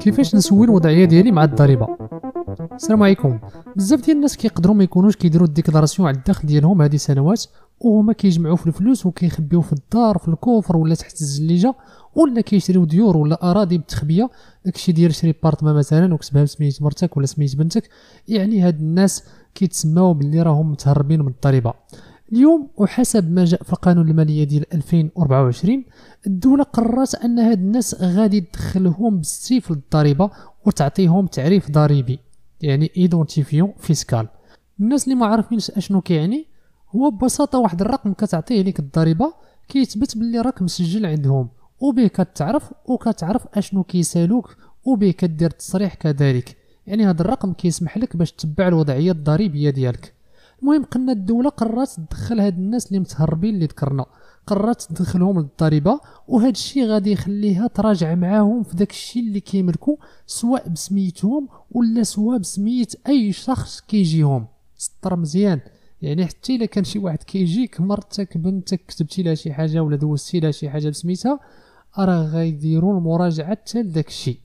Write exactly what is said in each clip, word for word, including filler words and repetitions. كيفاش نسوي الوضعيه ديالي مع الضريبه؟ السلام عليكم. بزاف ديال الناس كيقدروا ما يكونوش كيديروا الديكلاراسيون على الدخل ديالهم هذه سنوات، وهما كيجمعوا في الفلوس وكيخبيوه في الدار في الكوفر ولا تحت الزليجه، ولا كيشريو ديور ولا اراضي بالتخبيه. داكشي ديال شري بارطمان مثلا وكتبها بسميت مرتك ولا سميت بنتك، يعني هاد الناس كيتسماو باللي راهم متهربين من الضريبه. اليوم وحسب ما جاء في القانون المالية ديال ألفين وأربعة وعشرين، الدولة قررت أن هاد الناس غادي تدخلهم بالسيف للضريبة وتعطيهم تعريف ضريبي، يعني ايدونتيفيون فيسكال. الناس اللي ما عارفينش اشنو كيعني، هو ببساطة واحد الرقم كتعطيه ليك الضريبة كيتبت بلي راك مسجل عندهم، وبه كتعرف وكتعرف اشنو كيسالوك، وبه كدير التصريح كذلك. يعني هاد الرقم كيسمح لك باش تتبع الوضعية الضريبية ديالك. المهم قلنا الدوله قررت تدخل هاد الناس اللي متهربين اللي ذكرنا، قررت تدخلهم للضريبه، وهذا الشيء غادي يخليها تراجع معاهم في داك الشيء اللي كيملكوا، سواء بسميتهم ولا سواء بسميه اي شخص كيجيهم. سطر مزيان، يعني حتى الا كان شي واحد كيجيك مرتك بنتك كتبتي لها شي حاجه ولا دوزتي لها شي حاجه بسميتها، راه غيديروا المراجعه حتى لداك الشيء.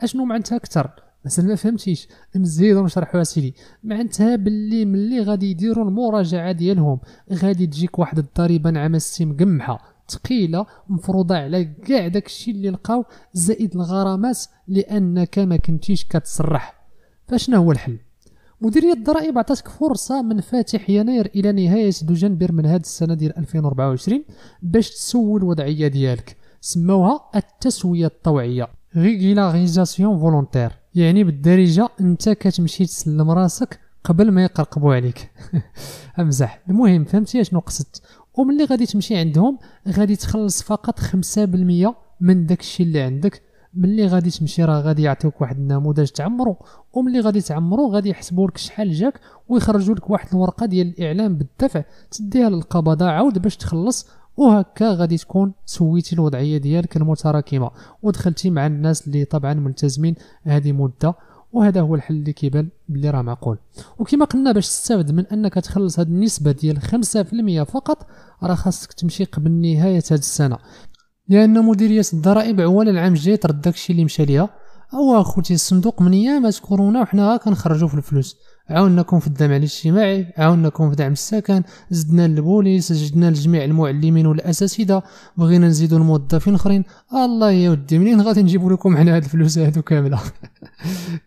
اشنو معناتها اكثر مثلا ما فهمتيش نزيد ونشرحوها سيدي. معناتها باللي ملي غادي يديروا المراجعه ديالهم غادي تجيك واحد الضريبه نعمه السي مقمحه ثقيله مفروضه على كاع داكشي اللي لقاو، زائد الغرامات لانك ما كنتيش كتصرح. فشنو هو الحل؟ مديريه الضرائب عطاتك فرصه من فاتح يناير الى نهايه دجنبر من هذه السنه ديال ألفين وأربعة وعشرين باش تسوي الوضعيه ديالك، سموها التسويه الطوعيه، ريغولاريزاسيون فولونتير، يعني بالدارجه انت كتمشي تسلم راسك قبل ما يقرقبوا عليك. امزح. المهم فهمتي شنو قصدت. وملي غادي تمشي عندهم غادي تخلص فقط خمسة بالمئة من داكشي اللي عندك. ملي غادي تمشي راه غادي يعطيوك واحد النموذج تعمرو، وملي غادي تعمرو غادي يحسبوا لك شحال جاك ويخرجوا لك واحد الورقه ديال الاعلام بالدفع تديها للقبضه عاود باش تخلص. وهكا غادي تكون سويتي الوضعيه ديالك المتراكمه ودخلتي مع الناس اللي طبعا ملتزمين هذه مده. وهذا هو الحل اللي كيبان بلي راه معقول. وكما قلنا باش تستافد من انك تخلص هذه النسبه ديال خمسة بالمئة فقط، راه خاصك تمشي قبل نهايه هذه السنه، لان مديريه الضرائب عوال العام الجاي ترد داكشي اللي مشى ليها. او اخوتي الصندوق من ايامات كورونا وحنا كنخرجوا في الفلوس، عاوناكم في الدعم الاجتماعي، عاوناكم في دعم السكن، زدنا البوليس، زدنا لجميع المعلمين والاساتذه، بغينا نزيدوا الموظفين اخرين. الله يا ودي منين غادي نجيبوا لكم حنا هاد الفلوس هادو كامله؟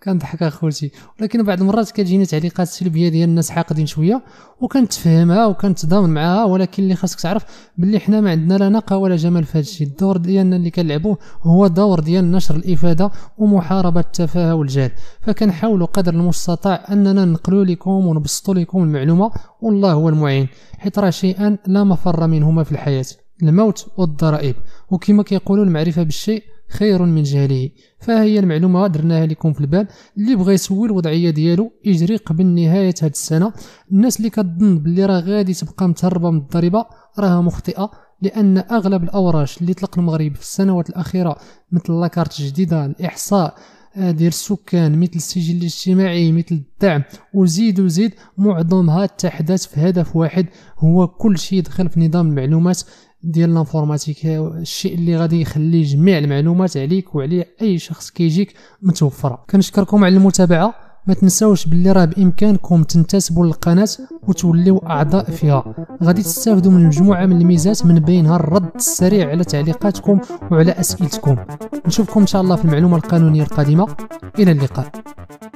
كنضحك اخوتي، ولكن بعض المرات كتجيني تعليقات سلبيه ديال الناس حاقدين شويه، وكنتفهمها وكنتضامن معاها، ولكن اللي خاصك تعرف باللي حنا ما عندنا لا نقا ولا جمال في هادشي. الدور ديالنا اللي كنلعبوه هو دور ديال نشر الافاده ومحاربه التفاهه والجهل، فكنحاولوا قدر المستطاع اننا نقلوا لكم ونبسطوا لكم المعلومه، والله هو المعين، حيت راه شيئان لا مفر منهما في الحياه، الموت والضرائب. وكما كيقولوا المعرفه بالشيء خير من جهله، فهي المعلومه درناها لكم في البال. اللي بغى يسوي الوضعيه ديالو يجري قبل نهايه هذه السنه. الناس اللي كتظن باللي راه غادي تبقى متهربه من الضريبه راها مخطئه، لان اغلب الاوراش اللي طلق المغرب في السنوات الاخيره مثل لاكارت الجديده، الاحصاء ديال السكان، مثل السجل الاجتماعي، مثل الدعم، وزيد وزيد، معظمها تحدث في هدف واحد، هو كل شيء يدخل في نظام المعلومات ديال الانفورماتيك، الشيء اللي غادي يخلي جميع المعلومات عليك وعلى اي شخص كيجيك متوفره. كنشكركم على المتابعه، ما تنساوش باللي راه بامكانكم تنتسبوا للقناه وتوليو اعضاء فيها، غادي تستافدوا من مجموعه من الميزات من بينها الرد السريع على تعليقاتكم وعلى اسئلتكم. نشوفكم ان شاء الله في المعلومه القانونيه القادمه، الى اللقاء.